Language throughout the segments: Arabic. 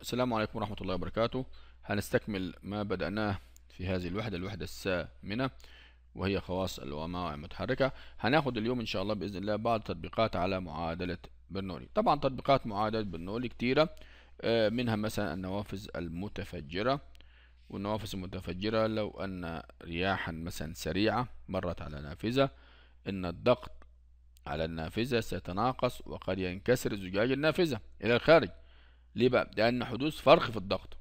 السلام عليكم ورحمة الله وبركاته. هنستكمل ما بدأناه في هذه الوحدة الثامنة وهي خواص الومائع المتحركة. هناخد اليوم إن شاء الله بإذن الله بعض التطبيقات على معادلة برنولي. طبعا تطبيقات معادلة برنولي كتيرة، منها مثلا النوافذ المتفجرة، والنوافذ المتفجرة لو أن رياحا مثلا سريعة مرت على نافذة إن الضغط على النافذة سيتناقص وقد ينكسر زجاج النافذة إلى الخارج. ليه بقى؟ لأن حدوث فرق في الضغط،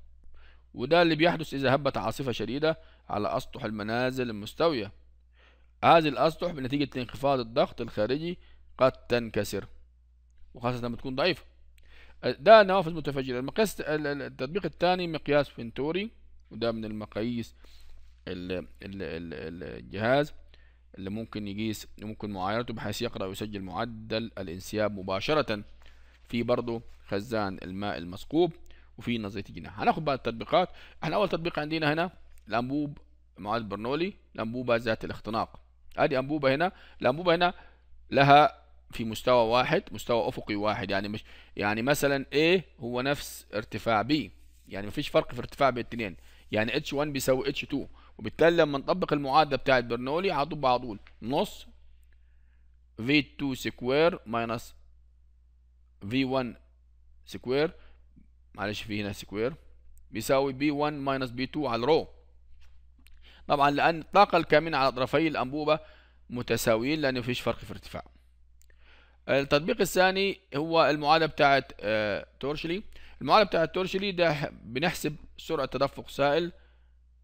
وده اللي بيحدث إذا هبت عاصفة شديدة على أسطح المنازل المستوية. هذه الأسطح بنتيجة انخفاض الضغط الخارجي قد تنكسر، وخاصة لما تكون ضعيفة. ده نوافذ متفجرة. المقياس التطبيق الثاني مقياس فنتوري، وده من المقاييس الجهاز اللي ممكن يقيس، ممكن معايرته بحيث يقرأ ويسجل معدل الانسياب مباشرة. في برضه خزان الماء المثقوب، وفي نظرية الجناح. هناخد بقى التطبيقات. احنا اول تطبيق عندنا هنا الانبوب معادلة برنولي، الانبوبة ذات الاختناق. ادي انبوبة هنا، الانبوبة هنا لها في مستوى واحد، مستوى افقي واحد، يعني مش يعني مثلا A هو نفس ارتفاع B، يعني مفيش فرق في ارتفاع بين الاثنين، يعني H1 بيساوي H2. وبالتالي لما نطبق المعادلة بتاعت برنولي هطب على طول نص V2 سكوير ماينس V1 سكوير، معلش في هنا سكوير، بيساوي B1 ماينس B2 على الرو. طبعا لأن الطاقة الكامنة على طرفي الأنبوبة متساويين لأن مفيش فرق في ارتفاع. التطبيق الثاني هو المعادلة بتاعت تورشيلي. المعادلة بتاعت تورشيلي ده بنحسب سرعة تدفق سائل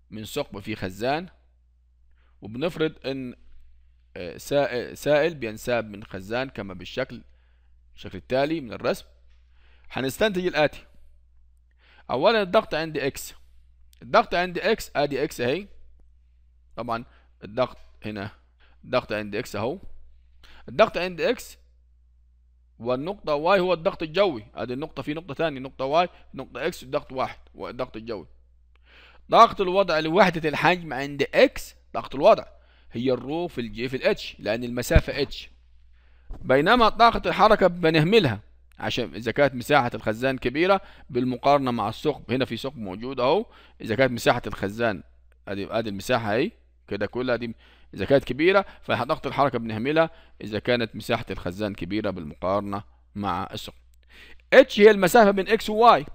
من ثقب في خزان، وبنفرض ان سائل بينساب من خزان كما بالشكل التالي من الرسم. هنستنتج الآتي. أولا الضغط عند اكس، الضغط عند اكس، ادي اكس اهي. طبعا الضغط هنا، الضغط عند اكس اهو، الضغط عند اكس، والنقطة واي هو الضغط الجوي. ادي النقطة، في نقطة ثانية، نقطة واي، نقطة اكس، الضغط واحد والضغط الجوي. ضغط الوضع لوحدة الحجم عند اكس، ضغط الوضع هي الرو في الجي في الاتش لأن المسافة اتش. بينما طاقة الحركة بنهملها عشان إذا كانت مساحة الخزان كبيرة بالمقارنة مع الثقب. هنا في ثقب موجود أهو، إذا كانت مساحة الخزان أدي المساحة أهي كده كلها دي، إذا كانت كبيرة فضغط الحركة بنهملها إذا كانت مساحة الخزان كبيرة بالمقارنة مع الثقب. اتش هي المسافة بين اكس وواي،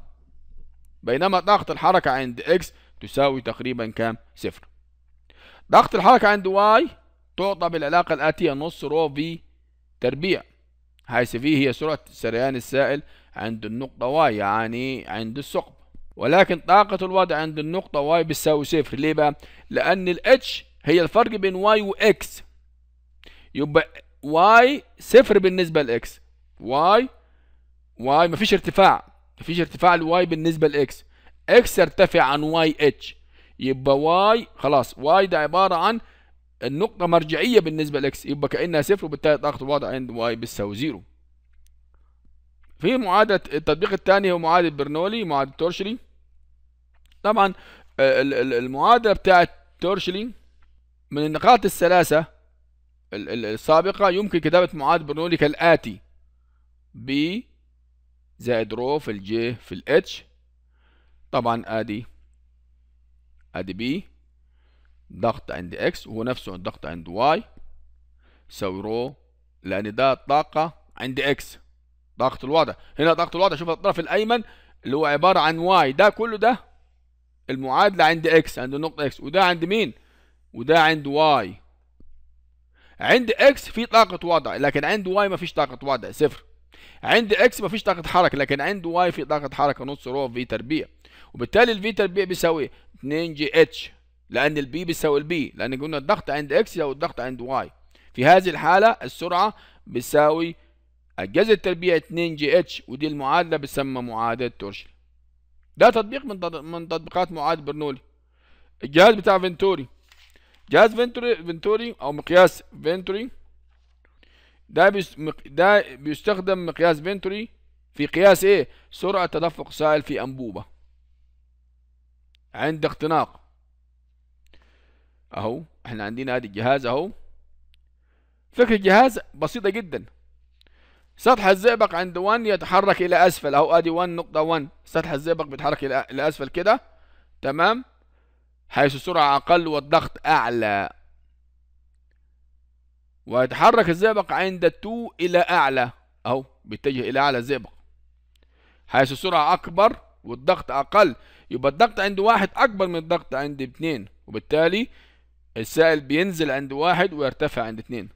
بينما طاقة الحركة عند اكس تساوي تقريبا كام؟ صفر. ضغط الحركة عند واي تعطى بالعلاقة الآتية نص رو في تربيع، حيث في هي سرعة سريان السائل عند النقطة واي، يعني عند الثقب. ولكن طاقة الوضع عند النقطة واي بتساوي صفر. ليه بقى؟ لأن الاتش هي الفرق بين واي واكس، يبقى واي صفر بالنسبة لاكس. واي مفيش ارتفاع، مفيش ارتفاع لواي بالنسبة لاكس. اكس ارتفع عن واي اتش، يبقى واي خلاص، واي ده عبارة عن النقطة مرجعية بالنسبة لاكس، يبقى كأنها صفر، وبالتالي طاقة الوضع عند واي بتساوي زيرو. في معادلة التطبيق الثاني هو معادلة برنولي، معادلة تورشيلي. طبعا المعادلة بتاعة تورشيلي من النقاط الثلاثة السابقة يمكن كتابة معادلة برنولي كالآتي: بي زائد رو في الجي في الاتش. طبعا ادي بي، ضغط عند اكس وهو نفسه الضغط عند واي، يساوي رو، لان ده الطاقة عند اكس، ضغط الوضع. هنا ضغط الوضع شوف الطرف الايمن اللي هو عبارة عن واي، ده كله ده المعادلة عند اكس، عند النقطة اكس، وده عند مين؟ وده عند واي. عند اكس في طاقة وضع، لكن عند واي مفيش طاقة وضع، صفر. عند اكس مفيش طاقة حركة، لكن عند واي في طاقة حركة نص رو في تربيع، وبالتالي الفي تربيع بيساوي 2 جي اتش، لأن البي بيساوي البي، لأن قلنا الضغط عند اكس أو الضغط عند واي. في هذه الحالة السرعة بتساوي الجذر التربيع 2 جي اتش، ودي المعادلة بتسمى معادلة تورشيلي. ده تطبيق من تطبيقات معادلة برنولي. الجهاز بتاع فنتوري، جهاز فنتوري أو مقياس فنتوري، ده بيستخدم مقياس فنتوري في قياس ايه؟ سرعة تدفق سائل في أنبوبة عند اختناق. اهو احنا عندنا ادي الجهاز اهو. فكرة الجهاز بسيطة جدا، سطح الزئبق عند 1 يتحرك الى اسفل، اهو ادي 1.1، سطح الزئبق بيتحرك الى اسفل كده، تمام، حيث السرعة اقل والضغط اعلى. ويتحرك الزئبق عند 2 الى اعلى، اهو بيتجه الى اعلى الزئبق، حيث السرعة اكبر والضغط اقل. يبقى الضغط عند 1 اكبر من الضغط عند 2، وبالتالي السائل بينزل عند 1 ويرتفع عند 2.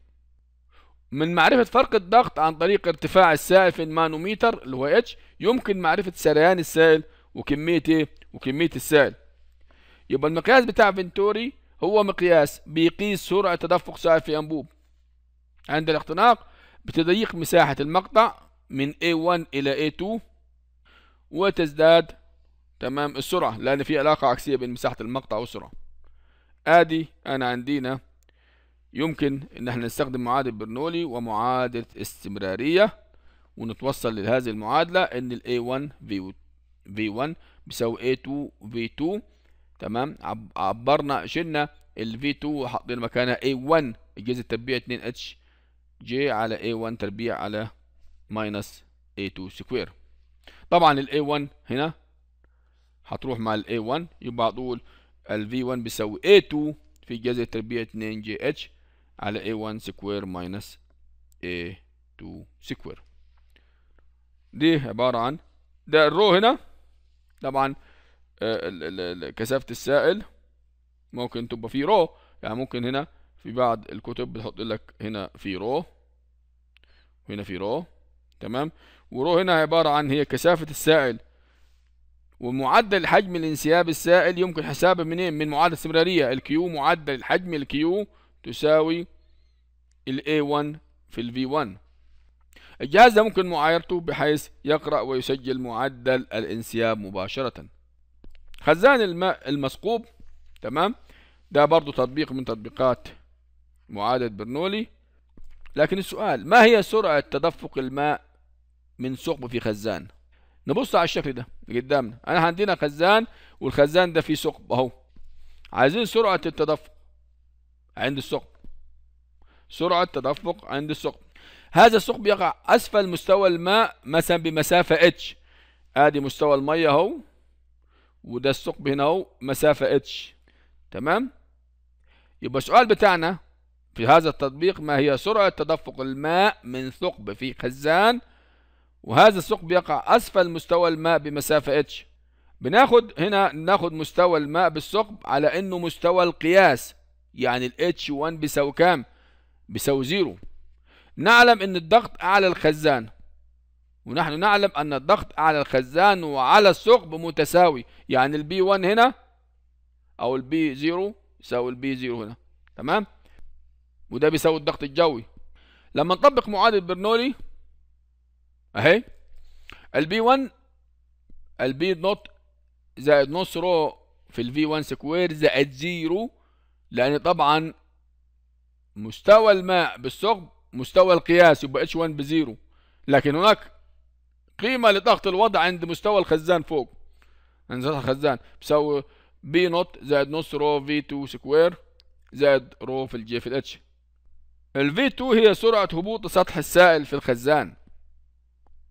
من معرفة فرق الضغط عن طريق ارتفاع السائل في المانوميتر اللي هو اتش، يمكن معرفة سريان السائل وكمية ايه؟ وكمية السائل. يبقى المقياس بتاع فنتوري هو مقياس بيقيس سرعة تدفق سائل في أنبوب عند الاختناق بتضيق مساحة المقطع من A1 إلى A2، وتزداد تمام السرعة لأن في علاقة عكسية بين مساحة المقطع والسرعة. آدي أنا عندينا يمكن إن احنا نستخدم معادلة برنولي ومعادلة استمرارية، ونتوصل لهذه المعادلة إن ال A1 V1 بيساوي A2 V2، تمام. عبرنا شلنا ال V2 وحطينا مكانها A1، الجزء التربيع 2HJ على A1 تربيع على ماينس A2 سكوير. طبعا ال A1 هنا هتروح مع ال A1، يبقى هتقول ال V1 بيساوي A2 في الجزء التربيع 2JH على A1 سكوير ماينس A2 سكوير. دي عبارة عن ده الرو هنا، طبعا كثافة السائل ممكن تبقى في رو، يعني ممكن هنا في بعض الكتب بتحط لك هنا في رو وهنا في رو، تمام. ورو هنا عبارة عن هي كثافة السائل، ومعدل حجم الانسياب السائل يمكن حسابه منين؟ من معادلة استمرارية الكيو، معدل الحجم الكيو تساوي الA1 في الV1. الجهاز ده ممكن معايرته بحيث يقرأ ويسجل معدل الانسياب مباشرة. خزان الماء المثقوب، تمام، ده برضو تطبيق من تطبيقات معادلة برنولي. لكن السؤال، ما هي سرعة تدفق الماء من ثقب في خزان؟ نبص على الشكل ده قدامنا، انا عندنا خزان والخزان ده فيه ثقب اهو، عايزين سرعة التدفق عند الثقب. سرعة التدفق عند الثقب، هذا الثقب يقع اسفل مستوى الماء مثلا بمسافة اتش، ادي مستوى المية اهو، وده الثقب هنا اهو مسافة اتش، تمام. يبقى السؤال بتاعنا في هذا التطبيق، ما هي سرعة تدفق الماء من ثقب في خزان وهذا الثقب يقع اسفل مستوى الماء بمسافة اتش؟ بناخد هنا، ناخد مستوى الماء بالثقب على انه مستوى القياس، يعني ال H1 بيساوي كام؟ بيساوي 0. نعلم ان الضغط اعلى الخزان، ونحن نعلم ان الضغط اعلى الخزان وعلى الثقب متساوي، يعني ال B1 هنا او ال B0 يساوي ال B0 هنا، تمام، وده بيساوي الضغط الجوي. لما نطبق معادلة برنولي اهي، الB1 البي نوت زائد نص رو في الV1 سكوير زائد 0، لأن طبعا مستوى الماء بالثقب مستوى القياس، يبقى H1 بزيرو، لكن هناك قيمة لضغط الوضع عند مستوى الخزان فوق، عند سطح الخزان بيساوي بي نوت زائد نص رو V2 سكوير زائد رو في الجي في الاتش. الV2 هي سرعة هبوط سطح السائل في الخزان،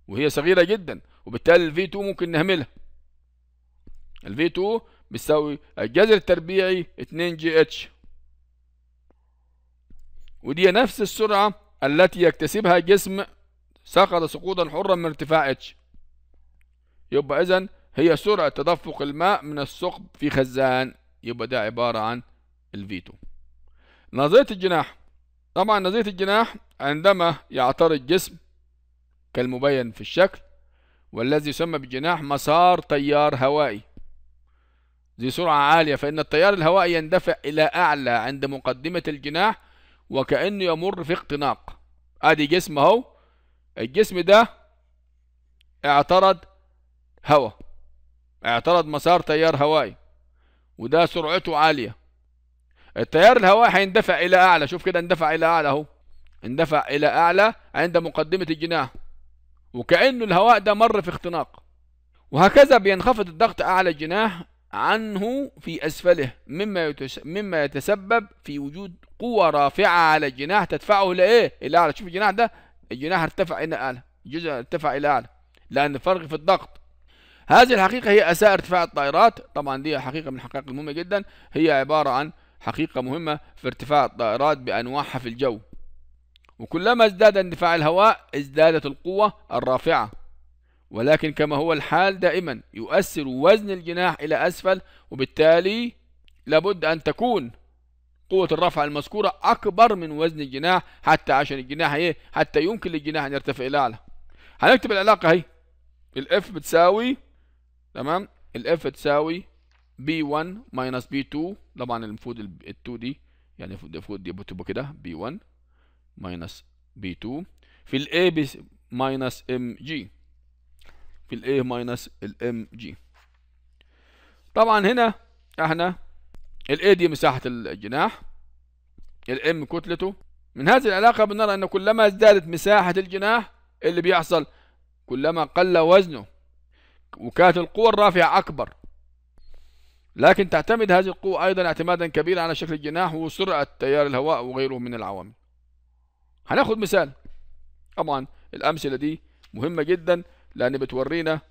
وهي صغيرة جدا، وبالتالي الV2 ممكن نهملها. الV2 بيساوي الجذر التربيعي 2JH، ودي نفس السرعة التي يكتسبها جسم سقط سقوطا حرا من ارتفاع H. يبقى إذن هي سرعة تدفق الماء من الثقب في خزان، يبقى ده عبارة عن الV2. نظرية الجناح، طبعا نظرية الجناح عندما يعترض جسم كالمبين في الشكل، والذي يسمى بالجناح مسار تيار هوائي ذي سرعة عالية، فإن التيار الهوائي يندفع إلى أعلى عند مقدمة الجناح وكأنه يمر في اختناق. آدي جسم أهو، الجسم ده اعترض هواء، اعترض مسار تيار هوائي، وده سرعته عالية، التيار الهوائي هيندفع إلى أعلى، شوف كده اندفع إلى أعلى أهو، اندفع إلى أعلى عند مقدمة الجناح وكأنه الهواء ده مر في اختناق. وهكذا بينخفض الضغط أعلى الجناح عنه في أسفله، مما يتسبب في وجود قوة رافعة على الجناح تدفعه لإيه؟ إلى أعلى. شوف الجناح ده، الجناح ارتفع إلى أعلى. يجوز أن ارتفع إلى أعلى لأن الفرق في الضغط. هذه الحقيقة هي أساء ارتفاع الطائرات. طبعا دي حقيقة من الحقائق المهمة جدا، هي عبارة عن حقيقة مهمة في ارتفاع الطائرات بأنواعها في الجو. وكلما ازداد اندفاع الهواء ازدادت القوة الرافعة، ولكن كما هو الحال دائما يؤثر وزن الجناح إلى أسفل، وبالتالي لابد أن تكون قوة الرفع المذكورة أكبر من وزن الجناح حتى عشان الجناح حتى يمكن للجناح أن يرتفع إلى أعلى. هنكتب العلاقة اهي، الإف بتساوي تمام، الإف بتساوي B1 minus B2، طبعا المفروض ال2 دي يعني المفروض دي بتبقى كده B1 minus B2 في ال A minus MG، في ال A minus ال MG. طبعا هنا احنا ال A دي مساحة الجناح، ال M كتلته. من هذه العلاقة بنرى أن كلما ازدادت مساحة الجناح اللي بيحصل كلما قل وزنه، وكانت القوة الرافعة أكبر. لكن تعتمد هذه القوة أيضا اعتمادا كبيرا على شكل الجناح وسرعة تيار الهواء وغيره من العوامل. هناخد مثال، طبعا الأمثلة دي مهمة جدا لأن بتورينا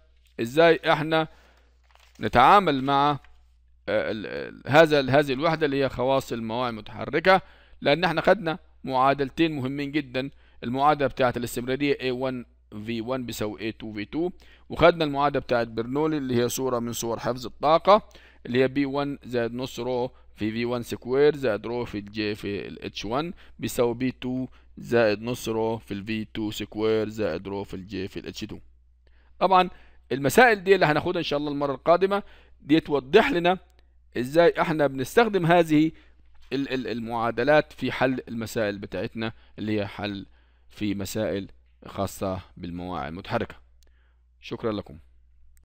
إزاي إحنا نتعامل مع هذه الوحدة اللي هي خواص المواعي المتحركة، لأن إحنا خدنا معادلتين مهمين جدا، المعادلة بتاعة الاستمرارية A1 V1 بيساوي A2 V2، وخدنا المعادلة بتاعة برنولي اللي هي صورة من صور حفظ الطاقة اللي هي B1 زائد نص رو في V1 سكوير زائد رو في الJ في H1 بيساوي B2 زائد نص رو في ال V2 سكوير زائد رو في الJ في ال H2. طبعا المسائل دي اللي هناخدها إن شاء الله المرة القادمة دي توضح لنا إزاي إحنا بنستخدم هذه المعادلات في حل المسائل بتاعتنا اللي هي حل في مسائل خاصة بالمواعي المتحركة. شكرا لكم.